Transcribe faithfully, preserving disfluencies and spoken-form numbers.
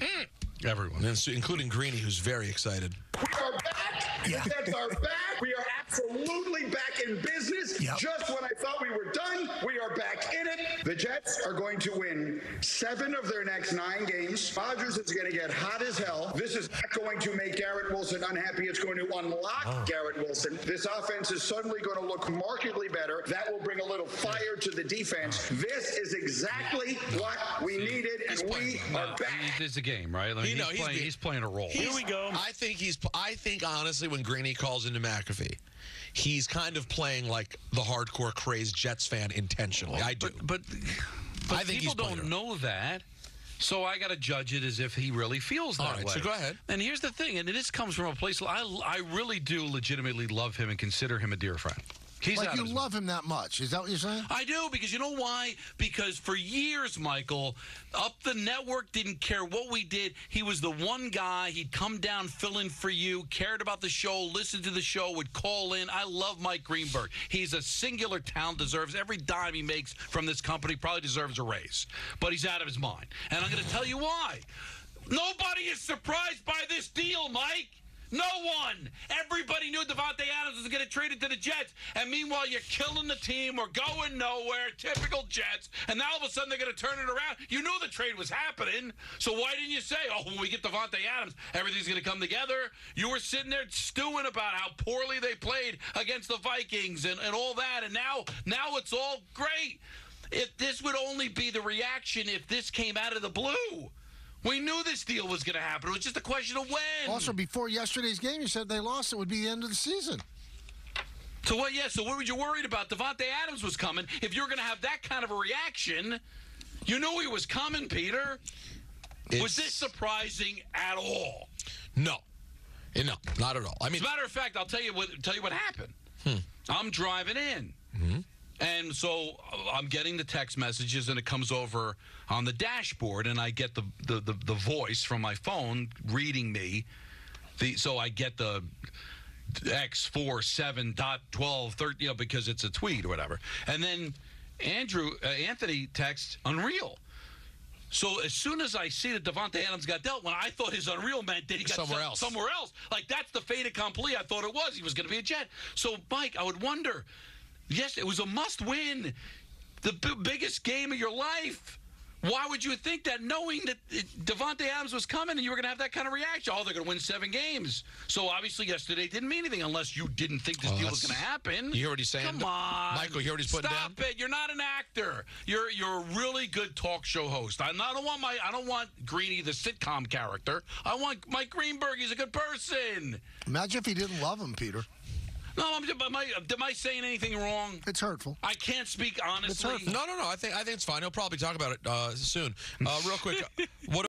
Everybody. Mm. Everyone, including Greeny, who's very excited. We are back. Yeah. The Jets are back. We are absolutely back in business. Yep. Just when I thought we were done, we are back in it. The Jets are going to win seven of their next nine games. Rodgers is going to get hot as hell. This is not going to make Garrett Wilson unhappy. It's going to unlock oh. Garrett Wilson. This offense is suddenly going to look markedly better. That will bring a little fire to the defense. This is exactly what we needed, and we are back. I mean, it's a game, right? I mean, you know, he's, he's, playing, he's playing a role. Here we go. I think he's. I think honestly, when Greeny calls into McAfee, he's kind of playing like the hardcore crazed Jets fan intentionally. I do, but, but, but I think people don't know that, so I got to judge it as if he really feels that way. All right, way. So go ahead. And here's the thing, and this comes from a place I I really do legitimately love him and consider him a dear friend. He's like you love him that much. Is that what you're saying? I do, because you know why? Because for years, Michael, up the network didn't care what we did. He was the one guy. He'd come down, fill in for you, cared about the show, listened to the show, would call in. I love Mike Greenberg. He's a singular talent, deserves every dime he makes from this company, probably deserves a raise. But he's out of his mind. And I'm going to tell you why. Nobody is surprised by this deal, Mike. No one. Everybody knew Davante Adams was going to trade it to the Jets. And meanwhile, you're killing the team. We're going nowhere. Typical Jets. And now all of a sudden, they're going to turn it around. You knew the trade was happening. So why didn't you say, oh, when we get Davante Adams, everything's going to come together? You were sitting there stewing about how poorly they played against the Vikings and, and all that. And now, now it's all great. If this would only be the reaction if this came out of the blue. We knew this deal was going to happen. It was just a question of when. Also, before yesterday's game, you said they lost. It would be the end of the season. So what? Yeah. So what were you worried about? Davante Adams was coming. If you're going to have that kind of a reaction, you knew he was coming, Peter. It's... Was this surprising at all? No, no, not at all. I mean, as a matter of fact, I'll tell you what. Tell you what happened. Hmm. I'm driving in. Mm-hmm. And so I'm getting the text messages, and it comes over on the dashboard, and I get the the, the, the voice from my phone reading me. The, so I get the X forty-seven dot twelve thirty, you know, because it's a tweet or whatever. And then Andrew, uh, Anthony texts, unreal. So as soon as I see that Davante Adams got dealt, when I thought his unreal meant that he got somewhere else. somewhere else, like that's the fait accompli I thought it was. He was going to be a Jet. So, Mike, I would wonder... Yes, it was a must-win, the b biggest game of your life. Why would you think that, knowing that it, Davante Adams was coming and you were going to have that kind of reaction? Oh, they're going to win seven games. So, obviously, yesterday didn't mean anything unless you didn't think this oh, deal was going to happen. You hear what he's saying? Come on. Michael, you hear what he's putting Stop down? Stop it. You're not an actor. You're you're a really good talk show host. I, I don't want my I don't want Greeny, the sitcom character. I want Mike Greenberg. He's a good person. Imagine if he didn't love him, Peter. No, I'm, am, I, am I saying anything wrong? It's hurtful. I can't speak honestly. It's hurtful. No, no, no. I think I think it's fine. He'll probably talk about it uh, soon. Uh, real quick, what?